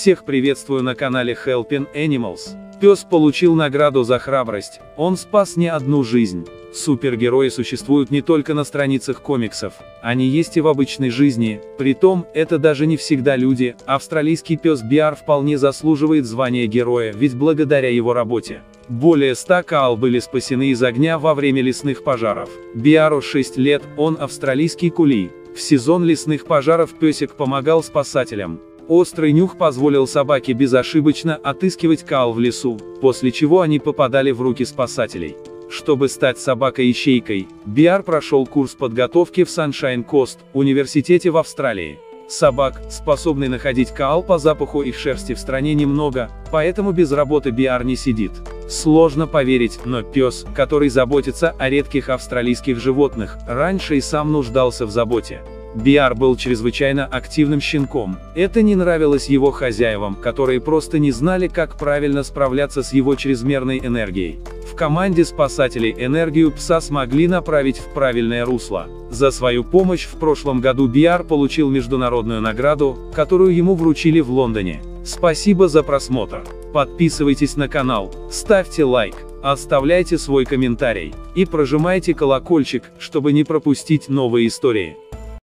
Всех приветствую на канале Helping Animals. Пес получил награду за храбрость, он спас не одну жизнь. Супергерои существуют не только на страницах комиксов, они есть и в обычной жизни, притом, это даже не всегда люди. Австралийский пес Биар вполне заслуживает звания героя, ведь благодаря его работе более 100 коал были спасены из огня во время лесных пожаров. Биару 6 лет, он австралийский кули. В сезон лесных пожаров песик помогал спасателям. Острый нюх позволил собаке безошибочно отыскивать коал в лесу, после чего они попадали в руки спасателей. Чтобы стать собакой-ищейкой, Биар прошел курс подготовки в Sunshine Coast, университете в Австралии. Собак, способных находить коал по запаху их шерсти, в стране немного, поэтому без работы Биар не сидит. Сложно поверить, но пес, который заботится о редких австралийских животных, раньше и сам нуждался в заботе. Биар был чрезвычайно активным щенком, это не нравилось его хозяевам, которые просто не знали, как правильно справляться с его чрезмерной энергией. В команде спасателей энергию пса смогли направить в правильное русло. За свою помощь в прошлом году Биар получил международную награду, которую ему вручили в Лондоне. Спасибо за просмотр. Подписывайтесь на канал, ставьте лайк, оставляйте свой комментарий и прожимайте колокольчик, чтобы не пропустить новые истории.